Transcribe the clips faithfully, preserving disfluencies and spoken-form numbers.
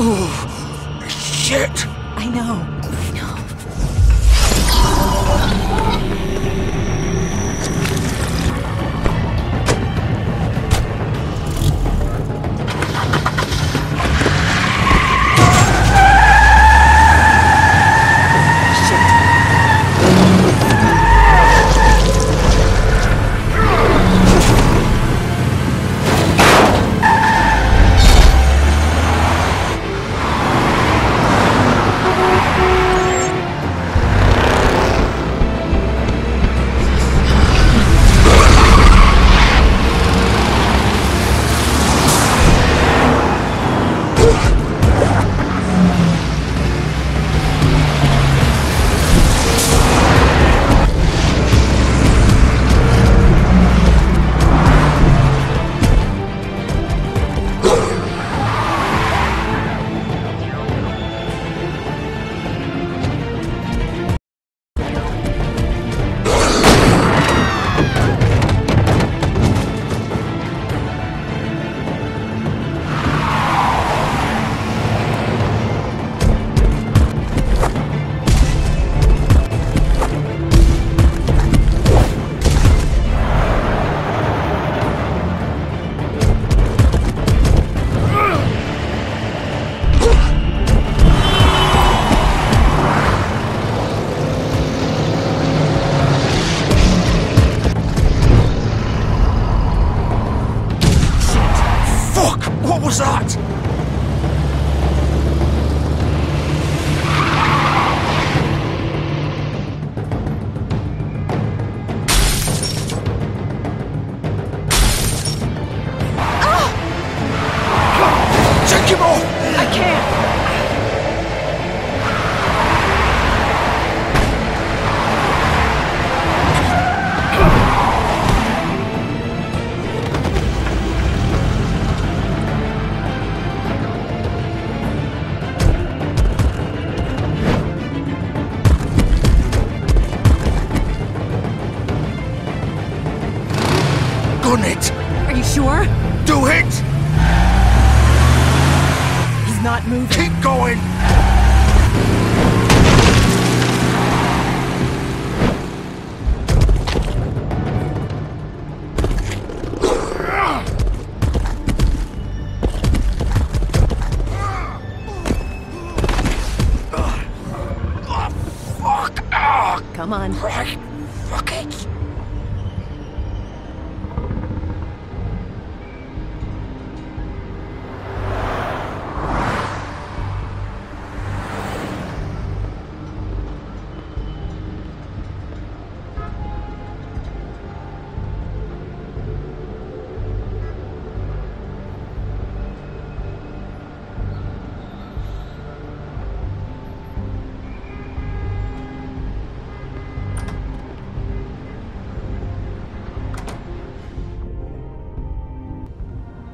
Ooh, shit! I know. I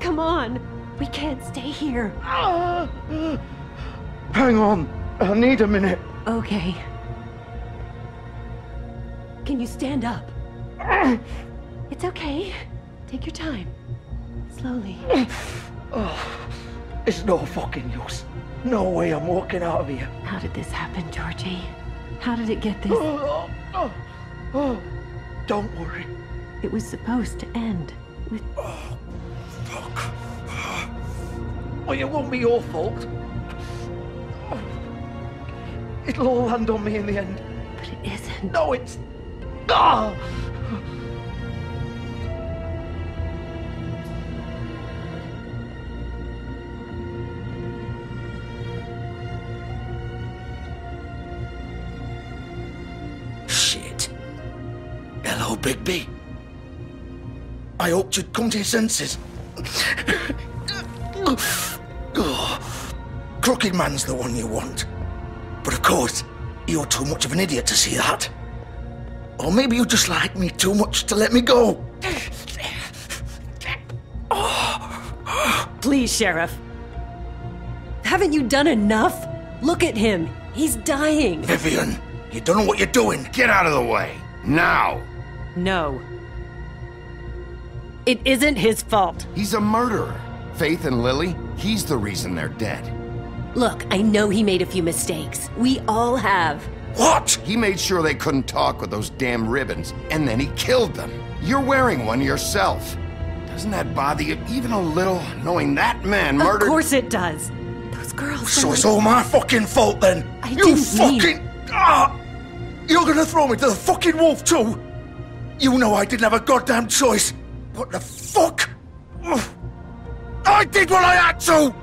Come on! We can't stay here. Hang on. I need a minute. Okay. Can you stand up? It's okay. Take your time. Slowly. Oh, it's no fucking use. No way I'm walking out of here. How did this happen, Georgie? How did it get this? Oh, oh, oh. Don't worry. It was supposed to end with... Oh. Well, it won't be your fault. It'll all land on me in the end. But it isn't. No, it's... Ah! Shit. Hello, Bigby. I hoped you'd come to your senses. Crooked man's the one you want. But of course, you're too much of an idiot to see that. Or maybe you just like me too much to let me go. Please, Sheriff. Haven't you done enough? Look at him. He's dying. Vivian, you don't know what you're doing. Get out of the way. Now. No. It isn't his fault. He's a murderer. Faith and Lily, he's the reason they're dead. Look, I know he made a few mistakes. We all have. What? He made sure they couldn't talk with those damn ribbons, and then he killed them. You're wearing one yourself. Doesn't that bother you even a little, knowing that man murdered— Of course it does. Those girls— So it's all my fucking fault then? I you fucking— mean... Ah! You're gonna throw me to the fucking wolf too? You know I didn't have a goddamn choice. What the fuck? I did what I had to!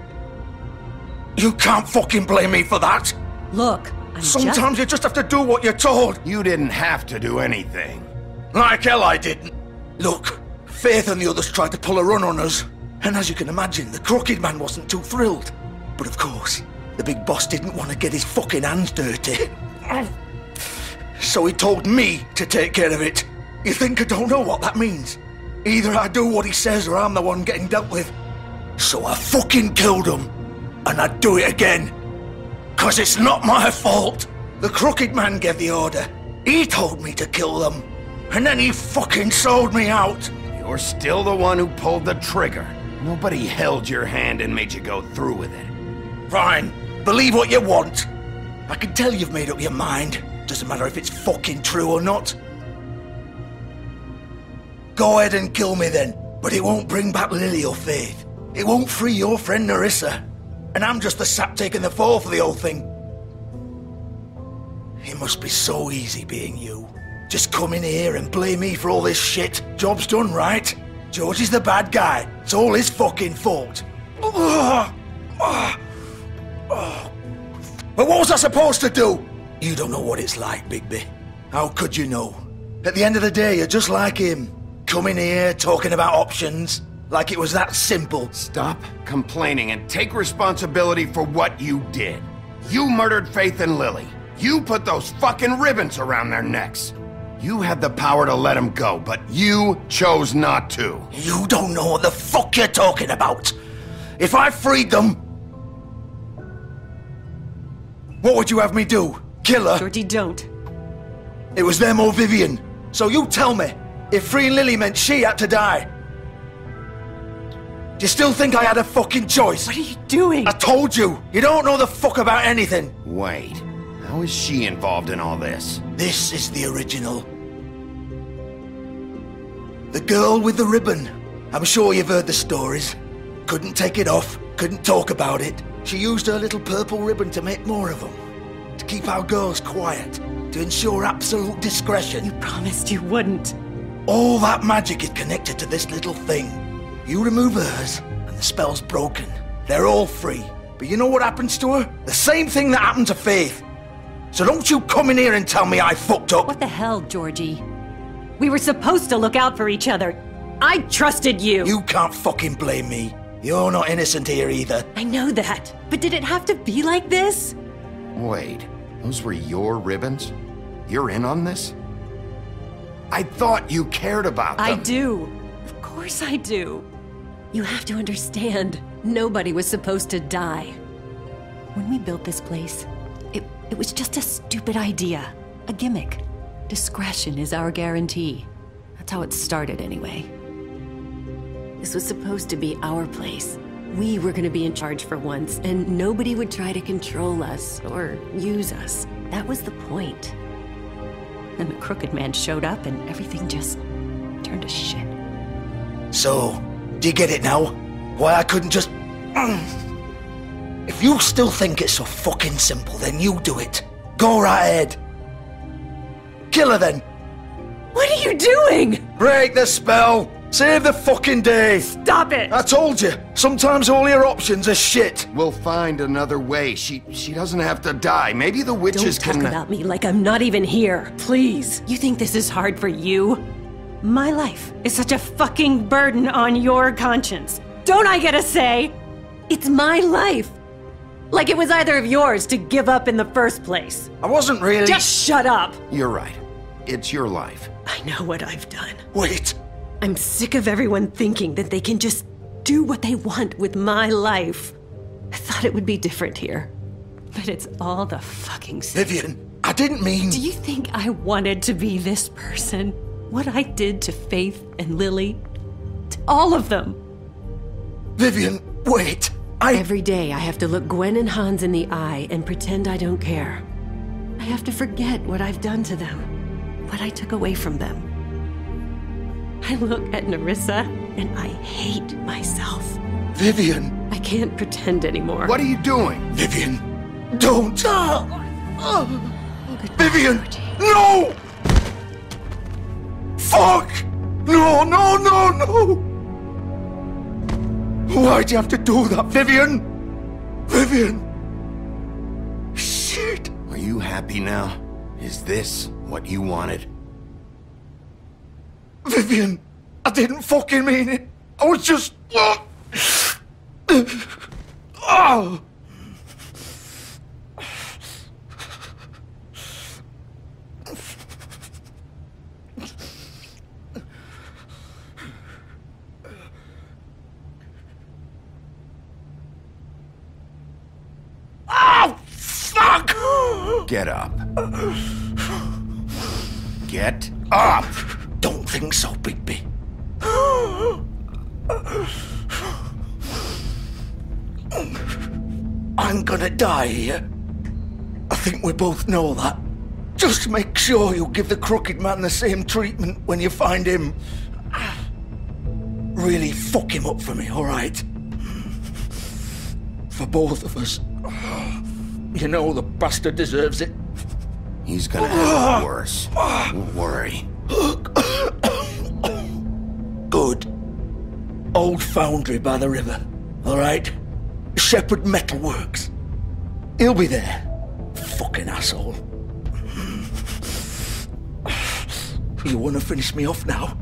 You can't fucking blame me for that! Look, I'm Sometimes just... you just have to do what you're told! You didn't have to do anything. Like hell I didn't. Look, Faith and the others tried to pull a run on us. And as you can imagine, the Crooked Man wasn't too thrilled. But of course, the big boss didn't want to get his fucking hands dirty. So he told me to take care of it. You think I don't know what that means? Either I do what he says or I'm the one getting dealt with. So I fucking killed him. And I'd do it again. Cause it's not my fault. The Crooked Man gave the order. He told me to kill them. And then he fucking sold me out. You're still the one who pulled the trigger. Nobody held your hand and made you go through with it. Fine. Believe what you want. I can tell you've made up your mind. Doesn't matter if it's fucking true or not. Go ahead and kill me then. But it won't bring back Lily or Faith. It won't free your friend Narissa. And I'm just the sap taking the fall for the whole thing. It must be so easy being you. Just come in here and blame me for all this shit. Job's done, right? Georgie's the bad guy. It's all his fucking fault. But what was I supposed to do? You don't know what it's like, Bigby. How could you know? At the end of the day, you're just like him. Coming here, talking about options. Like it was that simple. Stop complaining and take responsibility for what you did. You murdered Faith and Lily. You put those fucking ribbons around their necks. You had the power to let them go, but you chose not to. You don't know what the fuck you're talking about. If I freed them... What would you have me do? Kill her? Shorty, don't. It was them or Vivian. So you tell me, if freeing Lily meant she had to die, do you still think I had a fucking choice? What are you doing? I told you, you don't know the fuck about anything. Wait, how is she involved in all this? This is the original. The girl with the ribbon. I'm sure you've heard the stories. Couldn't take it off, couldn't talk about it. She used her little purple ribbon to make more of them. To keep our girls quiet, to ensure absolute discretion. You promised you wouldn't. All that magic is connected to this little thing. You remove hers, and the spell's broken. They're all free. But you know what happens to her? The same thing that happened to Faith. So don't you come in here and tell me I fucked up. What the hell, Georgie? We were supposed to look out for each other. I trusted you. You can't fucking blame me. You're not innocent here either. I know that. But did it have to be like this? Wait, those were your ribbons? You're in on this? I thought you cared about them. I do. Of course I do. You have to understand, nobody was supposed to die. When we built this place, it, it was just a stupid idea, a gimmick. Discretion is our guarantee. That's how it started anyway. This was supposed to be our place. We were going to be in charge for once, and nobody would try to control us or use us. That was the point. Then the Crooked Man showed up, and everything just turned to shit. So... do you get it now? Why I couldn't just... If you still think it's so fucking simple, then you do it. Go right ahead. Kill her then. What are you doing? Break the spell. Save the fucking day. Stop it. I told you, sometimes all your options are shit. We'll find another way. She she doesn't have to die. Maybe the witches can... Don't talk about me like I'm not even here. Please. You think this is hard for you? My life is such a fucking burden on your conscience. Don't I get a say? It's my life. Like it was either of yours to give up in the first place. I wasn't really... Just shut up! You're right. It's your life. I know what I've done. Wait! I'm sick of everyone thinking that they can just do what they want with my life. I thought it would be different here. But it's all the fucking same. Vivian, I didn't mean... Do you think I wanted to be this person? What I did to Faith and Lily, to all of them. Vivian, wait. I... Every day I have to look Gwen and Hans in the eye and pretend I don't care. I have to forget what I've done to them, what I took away from them. I look at Narissa and I hate myself. Vivian! I can't pretend anymore. What are you doing? Vivian, don't! Uh, uh, Goodbye, Vivian! Georgie. No! Fuck! No, no, no, no! Why'd you have to do that, Vivian? Vivian! Shit! Are you happy now? Is this what you wanted? Vivian, I didn't fucking mean it. I was just... Oh! Get up. Get up! Don't think so, Bigby. I'm gonna die here. I think we both know that. Just make sure you give the crooked man the same treatment when you find him. Really fuck him up for me, alright? For both of us. You know, the bastard deserves it. He's gonna have it worse. Don't worry. Good. Old foundry by the river, all right? Shepherd Metalworks. He'll be there. Fucking asshole. You wanna finish me off now?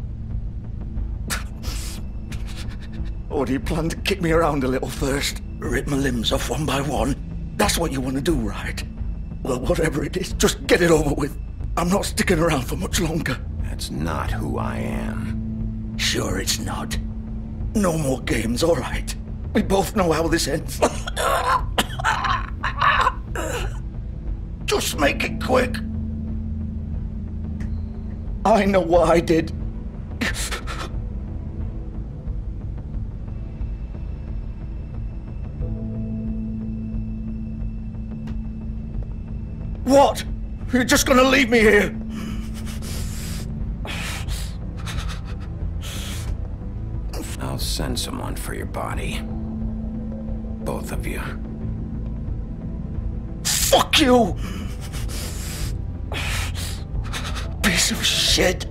Or do you plan to kick me around a little first? Rip my limbs off one by one? That's what you want to do, right? Well, whatever it is, just get it over with. I'm not sticking around for much longer. That's not who I am. Sure it's not. No more games, all right? We both know how this ends. Just make it quick. I know what I did. What? You're just gonna leave me here? I'll send someone for your body. Both of you. Fuck you! Piece of shit!